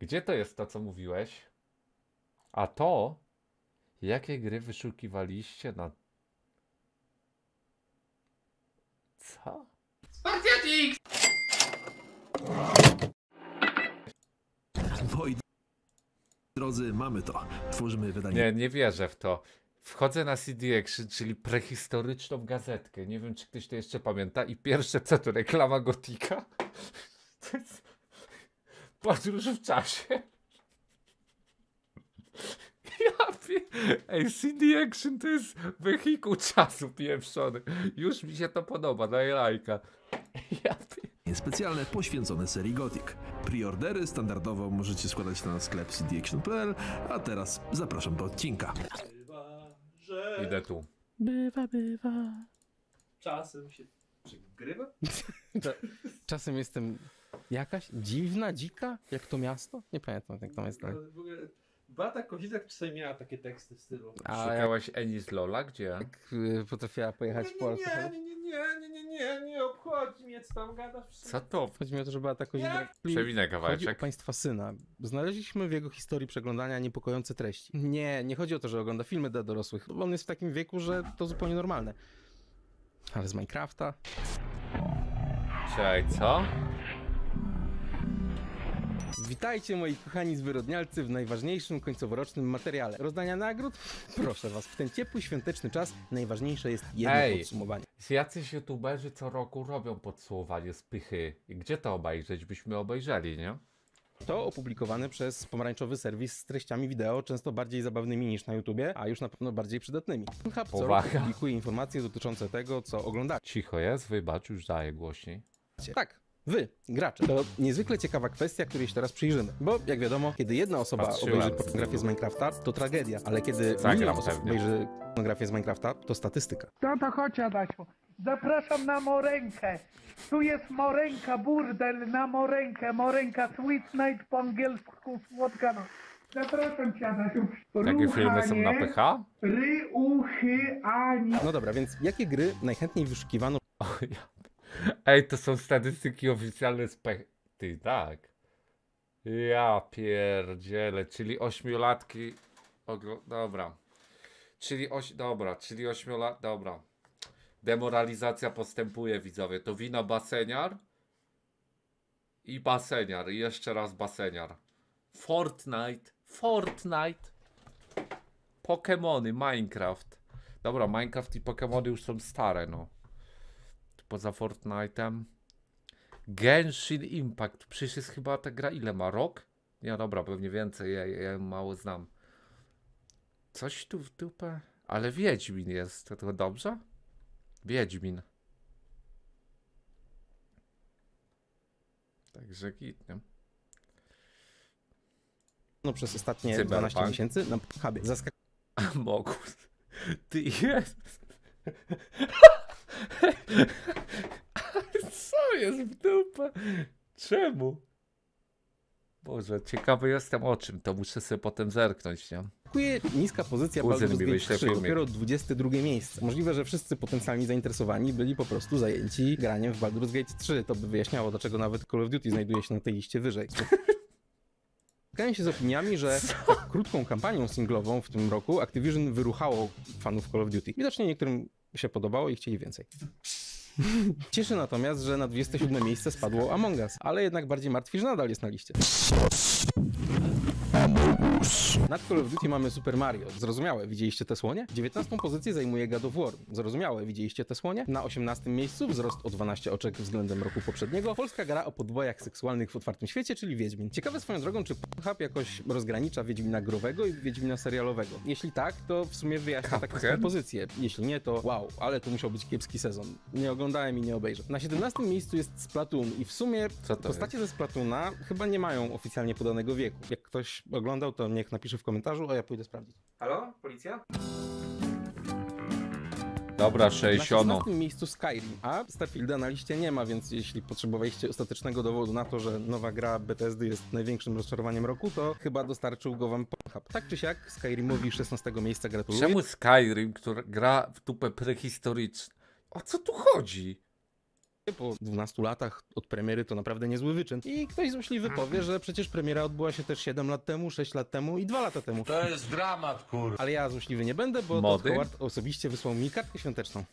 Gdzie to jest to, co mówiłeś? A to, jakie gry wyszukiwaliście na... Co? Spartiatik! Moi drodzy, mamy to. Tworzymy wydanie. Nie, nie wierzę w to. Wchodzę na CD Action, czyli prehistoryczną gazetkę. Nie wiem, czy ktoś to jeszcze pamięta. I pierwsze co to? Reklama Gothica? To jest... Podróż w czasie. Ej, CD Action to jest wehikuł czasu pieprzony. Już mi się to podoba, daj lajka. Specjalne poświęcone serii Gothic. Preordery standardowo możecie składać na sklep cdaction.pl, a teraz zapraszam do odcinka. Bywa, że... Idę tu. Bywa. Czasem się przegrywa? Czasem jestem jakaś dziwna, dzika, jak to miasto? Nie pamiętam, jak to jest. W ogóle Beata Kozicek czasem miała takie teksty w stylu. A szukałaś Enis Lola? Gdzie? Potrafiła pojechać w Polsce. Nie obchodzi mnie, co tam gadasz. Co to? Chodzi mi o to, że Beata Kozicek przewinę kawałeczek. O państwa syna. Znaleźliśmy w jego historii przeglądania niepokojące treści. Nie chodzi o to, że ogląda filmy dla dorosłych. Bo on jest w takim wieku, że to zupełnie normalne. Ale z Minecrafta... Czekaj, co? Witajcie moi kochani zwyrodnialcy w najważniejszym końcoworocznym materiale. Rozdania nagród? Proszę was, w ten ciepły, świąteczny czas najważniejsze jest jedno podsumowanie. Jacyś youtuberzy co roku robią podsumowanie z pychy. Gdzie to obejrzeć? Byśmy obejrzeli, nie? To opublikowane przez pomarańczowy serwis z treściami wideo, często bardziej zabawnymi niż na YouTubie, a już na pewno bardziej przydatnymi. Pornhub co roku publikuje informacje dotyczące tego, co oglądacie. Cicho jest, wybacz, już daję głośniej. Tak. Wy, gracze. To niezwykle ciekawa kwestia, której się teraz przyjrzymy. Bo, jak wiadomo, kiedy jedna osoba obejrzy pornografię z Minecrafta, to tragedia. Ale kiedy milion osób obejrzy pornografię z Minecrafta, to statystyka. No to chodź, Adasiu. Zapraszam na Morenkę. Tu jest Morenka, burdel na Morenkę. Morenka, sweet night po angielsku, słodka noc. Zapraszam cię, Adasiu. Jakie filmy są na PH? No dobra, więc jakie gry najchętniej wyszukiwano? Ej, to są statystyki oficjalne z PH. Ty, tak. Ja pierdzielę, czyli ośmiolatki... Dobra. Czyli ośmiolatki... Dobra. Demoralizacja postępuje, widzowie. To wina baseniar. I baseniar. I jeszcze raz baseniar. Fortnite. Pokémony, Minecraft. Dobra, Minecraft i Pokémony już są stare, no. Poza Fortnite'em. Genshin Impact. Przecież jest chyba ta gra, ile ma? Rok? Nie, dobra, pewnie więcej, ja mało znam. Coś tu w dupę. Ale Wiedźmin jest, to dobrze? Wiedźmin. Także git, nie? No przez ostatnie Cyberpunk. 12 miesięcy na Pornhubie. Among Us. Ty jest. Co jest w dupę? Czemu? Boże, ciekawy jestem o czym, to muszę sobie potem zerknąć, nie? Niska pozycja Baldur's Gate 3, dopiero 22 miejsce. Możliwe, że wszyscy potencjalni zainteresowani byli po prostu zajęci graniem w Baldur's Gate 3. To by wyjaśniało, dlaczego nawet Call of Duty znajduje się na tej liście wyżej. Spotkałem się z opiniami, że tak krótką kampanią singlową w tym roku Activision wyruchało fanów Call of Duty. Widocznie niektórym się podobało i chcieli więcej. Cieszy natomiast, że na 27 miejsce spadło Among Us, ale jednak bardziej martwi, że nadal jest na liście. Nad Call of Duty mamy Super Mario. Zrozumiałe, widzieliście te słonie? 19. pozycję zajmuje God of War. Zrozumiałe, widzieliście te słonie? Na 18. miejscu wzrost o 12 oczek względem roku poprzedniego. Polska gra o podbojach seksualnych w otwartym świecie, czyli Wiedźmin. Ciekawe swoją drogą, czy Pornhub jakoś rozgranicza Wiedźmina growego i Wiedźmina serialowego. Jeśli tak, to w sumie wyjaśnia taką pozycję. Jeśli nie, to wow, ale to musiał być kiepski sezon. Nie oglądałem i nie obejrzę. Na 17. miejscu jest Splatoon i w sumie postacie ze Splatoona chyba nie mają oficjalnie podanego wieku. Jak ktoś oglądał, to niech napisze w komentarzu, a ja pójdę sprawdzić. Halo? Policja? Dobra, 60. Na 16. miejscu Skyrim, a Starfielda na liście nie ma, więc jeśli potrzebowaliście ostatecznego dowodu na to, że nowa gra Bethesdy jest największym rozczarowaniem roku, to chyba dostarczył go wam Pornhub. Tak czy siak, Skyrimowi 16. miejsca gratuluję. Czemu Skyrim, która gra w tupę prehistoryczną? O co tu chodzi? Po 12 latach od premiery to naprawdę niezły wyczyn. I ktoś złośliwy powie, że przecież premiera odbyła się też 7 lat temu, 6 lat temu i 2 lata temu. To jest dramat, kur... Ale ja złośliwy nie będę, bo Todd Howard osobiście wysłał mi kartkę świąteczną.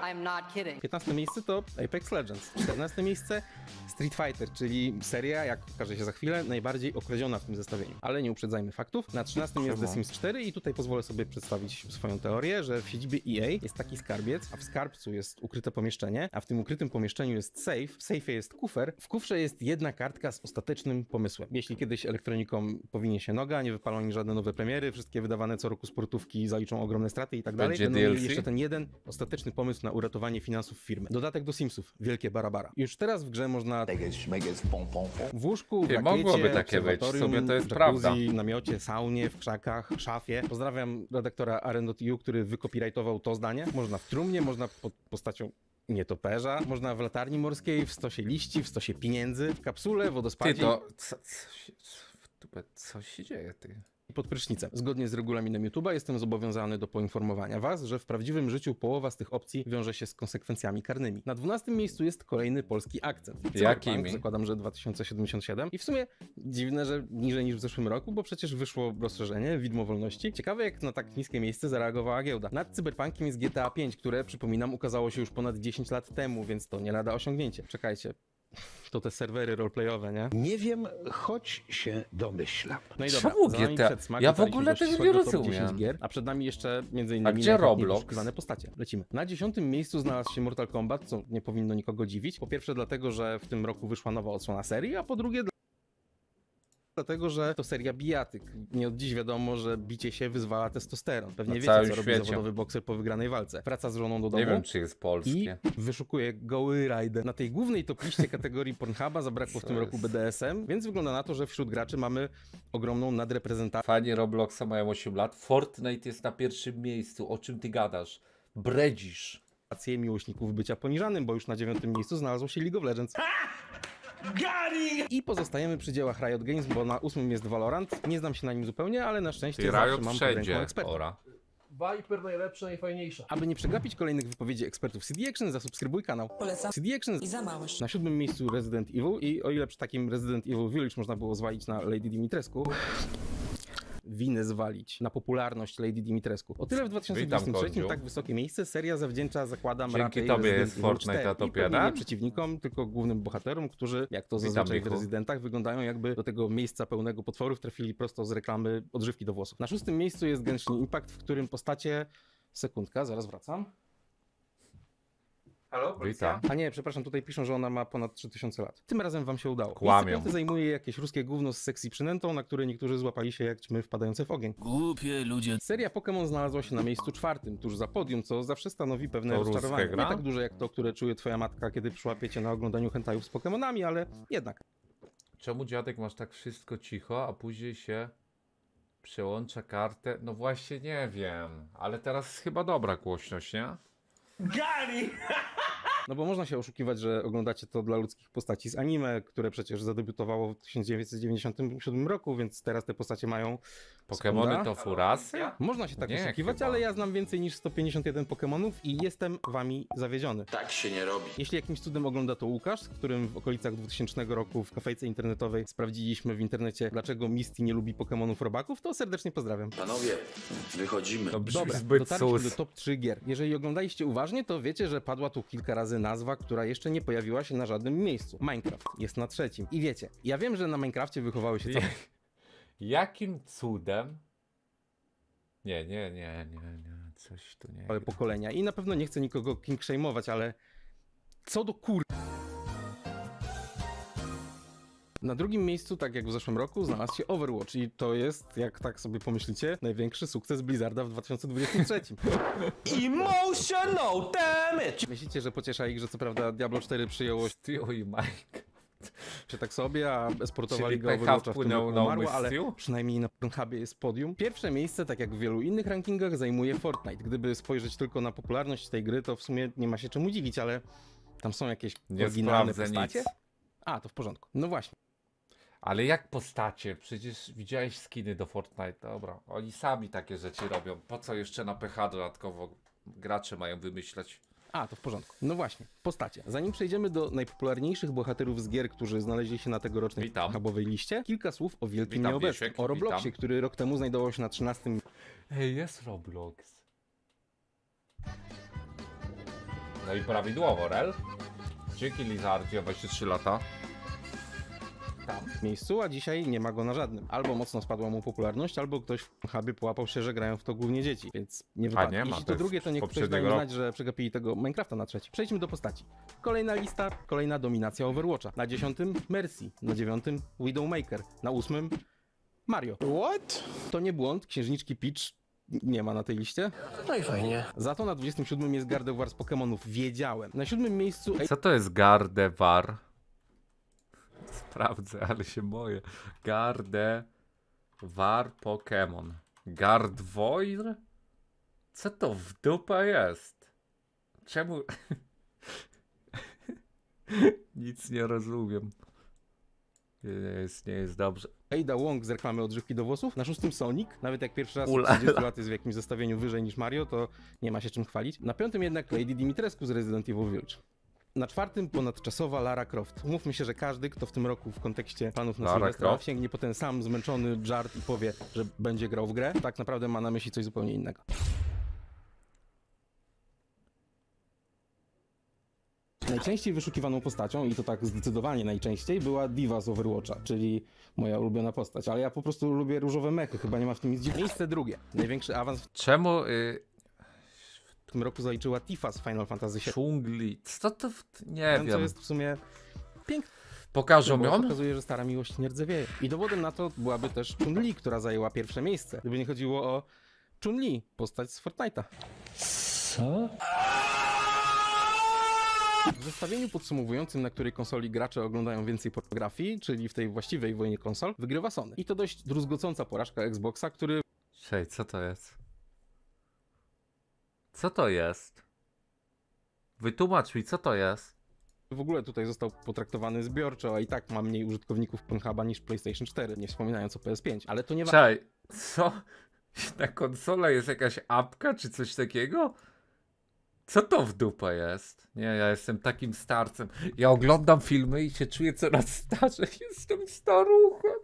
I'm not kidding. 15 miejsce to Apex Legends, 14 miejsce Street Fighter, czyli seria, jak okaże się za chwilę, najbardziej okradziona w tym zestawieniu. Ale nie uprzedzajmy faktów. Na 13 jest The Sims 4 i tutaj pozwolę sobie przedstawić swoją teorię, że w siedzibie EA jest taki skarbiec, a w skarbcu jest ukryte pomieszczenie, a w tym ukrytym pomieszczeniu jest safe, w sejfie jest kufer, w kufrze jest jedna kartka z ostatecznym pomysłem. Jeśli kiedyś elektronikom powinie się noga, nie wypalą im żadne nowe premiery, wszystkie wydawane co roku sportówki zaliczą ogromne straty i tak dalej, będą mieli jeszcze ten jeden ostateczny pomysł na uratowanie finansów firmy. Dodatek do Simsów. Wielkie barabara. Już teraz w grze można w łóżku, w rakiecie, w obserwatorium, w jacuzzi, namiocie, saunie, w krzakach, szafie. Pozdrawiam redaktora R&U, który wykopirajtował to zdanie. Można w trumnie, można pod postacią nietoperza, można w latarni morskiej, w stosie liści, w stosie pieniędzy, w kapsule, wodospadzie. Ty to... Co się dzieje, ty? Pod prysznicem. Zgodnie z regulaminem YouTube'a jestem zobowiązany do poinformowania was, że w prawdziwym życiu połowa z tych opcji wiąże się z konsekwencjami karnymi. Na 12 miejscu jest kolejny polski akcent. Jaki? Zakładam, że 2077. I w sumie dziwne, że niżej niż w zeszłym roku, bo przecież wyszło rozszerzenie Widmo Wolności. Ciekawe, jak na tak niskie miejsce zareagowała giełda. Nad cyberpunkiem jest GTA V, które, przypominam, ukazało się już ponad 10 lat temu, więc to nie lada osiągnięcie. Czekajcie. To te serwery roleplayowe, nie? Nie wiem, choć się domyślam. No i dobra, ja w ogóle tego nie rozumiem. Gier, a przed nami jeszcze między innymi... A gdzie Roblox? Postacie. Lecimy. Na 10. miejscu znalazł się Mortal Kombat, co nie powinno nikogo dziwić. Po pierwsze dlatego, że w tym roku wyszła nowa odsłona serii, a po drugie... Dlatego, że to seria bijatyk. Nie od dziś wiadomo, że bicie się wyzwala testosteron. Pewnie wiecie, co robi zawodowy bokser po wygranej walce. Wraca z żoną do domu. Nie wiem, czy jest polskie. I wyszukuje goły rajdę. Na tej głównej top liście kategorii Pornhuba zabrakło w tym roku BDSM, więc wygląda na to, że wśród graczy mamy ogromną nadreprezentację. Fani Robloxa mają 8 lat. Fortnite jest na pierwszym miejscu. O czym ty gadasz? Bredzisz. Miłośników bycia poniżanym, bo już na 9. miejscu znalazło się League of Legends. I pozostajemy przy dziełach Riot Games, bo na 8 jest Valorant. Nie znam się na nim zupełnie, ale na szczęście zawsze mam pod ręką eksperta. Viper najlepsza, najfajniejsza. Aby nie przegapić kolejnych wypowiedzi ekspertów CD Action, zasubskrybuj kanał. Polecam CD Action i za małość. Na 7. miejscu Resident Evil i o ile przy takim Resident Evil Village można było zwalić na Lady Dimitrescu, winę zwalić na popularność Lady Dimitrescu. O tyle w 2023 tak wysokie miejsce seria zawdzięcza, zakładam, dzięki tobie jest Fortnite na topie, nie przeciwnikom, tylko głównym bohaterom, którzy, jak to zazwyczaj w rezydentach, wyglądają jakby do tego miejsca pełnego potworów trafili prosto z reklamy odżywki do włosów. Na 6. miejscu jest Genshin Impact, w którym postacie... Sekundka, zaraz wracam. Halo, policja? A nie, przepraszam, tutaj piszą, że ona ma ponad 3000 lat. Tym razem wam się udało. Kłamią. Zajmuje jakieś ruskie gówno z sexy przynętą, na które niektórzy złapali się jak ćmy wpadające w ogień. Głupie ludzie. Seria Pokémon znalazła się na miejscu 4, tuż za podium, co zawsze stanowi pewne rozczarowanie. Nie tak duże jak to, które czuje twoja matka, kiedy przyłapiecie na oglądaniu hentajów z Pokémonami, ale jednak. Czemu, dziadek, masz tak wszystko cicho, a później się przełącza kartę? No właśnie nie wiem, ale teraz chyba dobra głośność, nie? Gali! No bo można się oszukiwać, że oglądacie to dla ludzkich postaci z anime, które przecież zadebiutowało w 1997 roku, więc teraz te postacie mają... Pokemony to furasy? Można się tak oszukiwać, chyba. Ale ja znam więcej niż 151 Pokemonów i jestem wami zawiedziony. Tak się nie robi. Jeśli jakimś cudem ogląda to Łukasz, z którym w okolicach 2000 roku w kafejce internetowej sprawdziliśmy w internecie, dlaczego Misty nie lubi Pokemonów robaków, to serdecznie pozdrawiam. Panowie, wychodzimy. Dobra, dotarliśmy do top 3 gier. Jeżeli oglądaliście uważnie, to wiecie, że padła tu kilka razy nazwa, która jeszcze nie pojawiła się na żadnym miejscu. Minecraft jest na 3. I wiecie, ja wiem, że na Minecrafcie wychowały się całe... Jakim cudem? Nie, coś tu nie... Ale pokolenia i na pewno nie chcę nikogo kingshame'ować, ale... Co do kur... Na 2. miejscu, tak jak w zeszłym roku, znalazł się Overwatch i to jest, jak tak sobie pomyślicie, największy sukces Blizzarda w 2023. Emotional damage! Myślicie, że pociesza ich, że co prawda Diablo 4 przyjęło się... Czy tak sobie, a esportowa liga Overwatcha w tym roku umarła, ale przynajmniej na Pornhubie jest podium. Pierwsze miejsce, tak jak w wielu innych rankingach, zajmuje Fortnite. Gdyby spojrzeć tylko na popularność tej gry, to w sumie nie ma się czemu dziwić, ale tam są jakieś oryginalne postacie. Nic. A, to w porządku. No właśnie. Ale jak postacie? Przecież widziałeś skiny do Fortnite. Dobra, oni sami takie rzeczy robią. Po co jeszcze na PH dodatkowo gracze mają wymyślać? A, to w porządku. No właśnie, postacie. Zanim przejdziemy do najpopularniejszych bohaterów z gier, którzy znaleźli się na tegorocznej hubowej liście, kilka słów o wielkim nieobecnym. O Robloxie, który rok temu znajdował się na 13. Hej, jest Roblox. No i prawidłowo, Rel. Dzięki Lizardzie, obecnie 3 lata. Tam. Miejscu, a dzisiaj nie ma go na żadnym. Albo mocno spadła mu popularność, albo ktoś w Pornhubie połapał się, że grają w to głównie dzieci, więc nie wypada. Jeśli to drugie, to niech ktoś da znać, że przegapili tego Minecrafta na trzeci. Przejdźmy do postaci. Kolejna lista, kolejna dominacja Overwatcha. Na 10. Mercy, na 9. Widowmaker, na 8. Mario. What? To nie błąd, księżniczki Peach nie ma na tej liście. No i fajnie. Za to na 27. jest Gardevoir z Pokémonów. Wiedziałem. Na 7. miejscu... Co to jest Gardevoir? Sprawdzę, ale się boję. Gardevoir Pokémon. Gardevoir? Co to w dupę jest? Czemu? Nic nie rozumiem. Nie jest dobrze. Ada Wong z reklamy odżywki do włosów. Na 6. Sonic. Nawet jak pierwszy raz w 30 lat jest w jakimś zestawieniu wyżej niż Mario, to nie ma się czym chwalić. Na 5. jednak Lady Dimitrescu z Resident Evil Village. Na 4. ponadczasowa Lara Croft. Umówmy się, że każdy, kto w tym roku w kontekście planów na Sylwestra sięgnie po ten sam zmęczony żart i powie, że będzie grał w grę, tak naprawdę ma na myśli coś zupełnie innego. Najczęściej wyszukiwaną postacią, i to tak zdecydowanie najczęściej, była diva z Overwatcha, czyli moja ulubiona postać. Ale ja po prostu lubię różowe mechy, chyba nie ma w tym nic dziwnego. Miejsce drugie. Największy awans... Czemu... W tym roku zaliczyła Tifa z Final Fantasy VII. Chun-Li. Co to... Nie wiem. To jest w sumie piękne. Pokażą ją? Pokazuje, że stara miłość nie rdzewieje. I dowodem na to byłaby też Chun-Li, która zajęła pierwsze miejsce. Gdyby nie chodziło o Chun-Li, postać z Fortnite'a. Co? W zestawieniu podsumowującym, na której konsoli gracze oglądają więcej pornografii, czyli w tej właściwej wojnie konsol, wygrywa Sony. I to dość druzgocąca porażka Xboxa, który... Czej, co to jest? Co to jest? Wytłumacz mi, co to jest? W ogóle tutaj został potraktowany zbiorczo, a i tak ma mniej użytkowników Pornhuba niż PlayStation 4, nie wspominając o PS5, ale to nie ma... Czaj, co? Na konsolę jest jakaś apka czy coś takiego? Co to w dupę jest? Nie, ja jestem takim starcem. Ja oglądam filmy i się czuję coraz starzej. Jestem staruchem.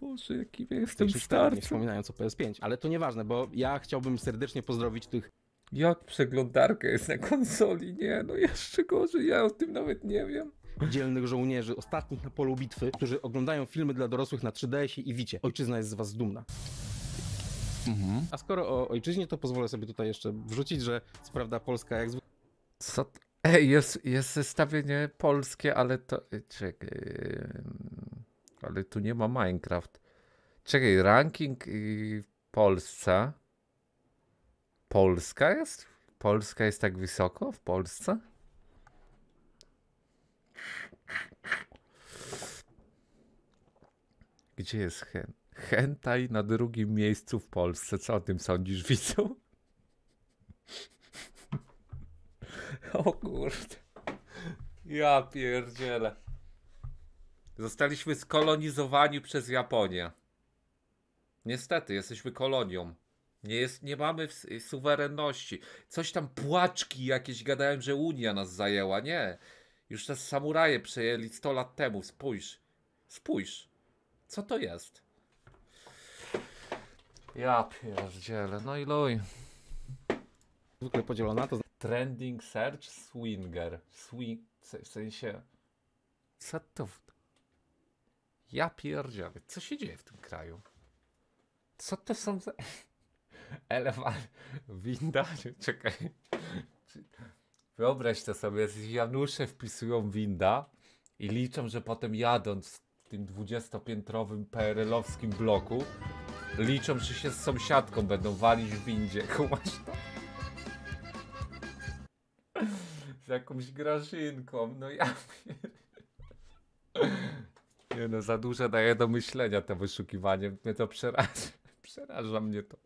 Boże, jakim ja jestem starcem. Nie wspominając o PS5, ale to nieważne, bo ja chciałbym serdecznie pozdrowić tych... Jak przeglądarka jest na konsoli? Nie, no jeszcze gorzej, ja o tym nawet nie wiem. Dzielnych żołnierzy, ostatnich na polu bitwy, którzy oglądają filmy dla dorosłych na 3DS-ie i Wicie. Ojczyzna jest z was dumna. Mhm. A skoro o ojczyźnie, to pozwolę sobie tutaj jeszcze wrzucić, że co prawda Polska jak zwykle... Ej, jest zestawienie polskie, ale to... Czekaj... Ale tu nie ma Minecraft. Czekaj, ranking i Polsce. Polska jest? Polska jest tak wysoko w Polsce? Gdzie jest Hentai na drugim miejscu w Polsce. Co o tym sądzisz, widzu? O kurde. Ja pierdzielę. Zostaliśmy skolonizowani przez Japonię. Niestety, jesteśmy kolonią. Nie mamy suwerenności. Coś tam płaczki jakieś gadałem, że Unia nas zajęła. Nie. Już nas samuraje przejęli 100 lat temu. Spójrz. Spójrz. Co to jest? Ja pierdzielę. No i luj. Zwykle podzielona to... Trending search swinger. W sensie... Co to... Ja pierdzielę, co się dzieje w tym kraju? Co to są za... Elefant, winda? Czekaj. Wyobraź to sobie, Janusze wpisują winda i liczą, że potem jadąc w tym 20-piętrowym PRL-owskim bloku, liczą, że się z sąsiadką będą walić w windzie. Kumasz to? Z jakąś Grażynką, no ja... Nie no, za dużo daje do myślenia to wyszukiwanie. Mnie to przeraża. Przeraża mnie to.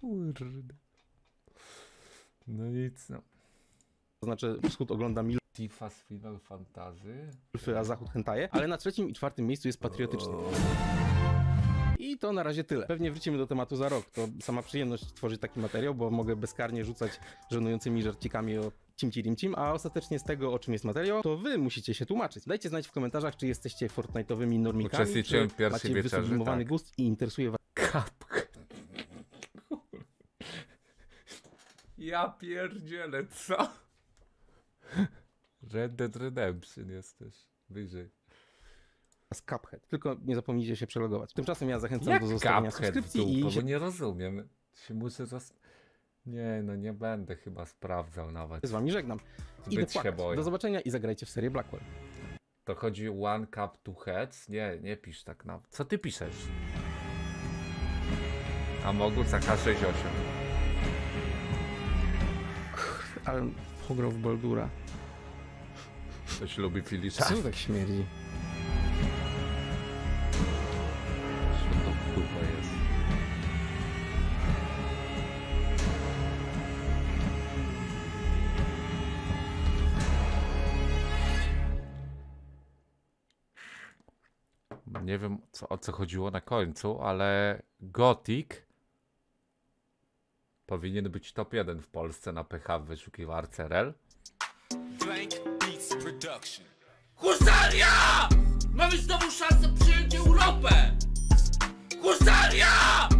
Kurde. No nic no. To znaczy wschód ogląda mil... Tifa z Final Fantasy. A zachód hentaje. Ale na 3. i 4. miejscu jest patriotyczny. I to na razie tyle. Pewnie wrócimy do tematu za rok. To sama przyjemność tworzyć taki materiał, bo mogę bezkarnie rzucać żenującymi żarcikami o cimcirimcim, a ostatecznie z tego, o czym jest materiał, to wy musicie się tłumaczyć. Dajcie znać w komentarzach, czy jesteście Fortnite'owymi normikami, czy macie wysublimowany gust i interesuje was... Kapkę. Ja pierdzielę, co? Red Dead Redemption jesteś wyżej. Z Cuphead. Tylko nie zapomnijcie się przelogować. Tymczasem ja zachęcam do zostawienia subskrypcji i... Bo nie rozumiem. Nie, no nie będę chyba sprawdzał nawet. Z wami żegnam. Do zobaczenia i zagrajcie w serię Blackwell. To chodzi one cup, two heads? Nie, nie pisz tak nawet. Co ty piszesz? A mogło za K68. Ale pograł w Baldura. Ktoś lubi Filisza. Co tak śmierdzi? Nie wiem, o co chodziło na końcu, ale Gothic powinien być top 1 w Polsce na PH w wyszukiwarce REL. Husaria! Mamy znowu szansę przyjąć Europę! Husaria!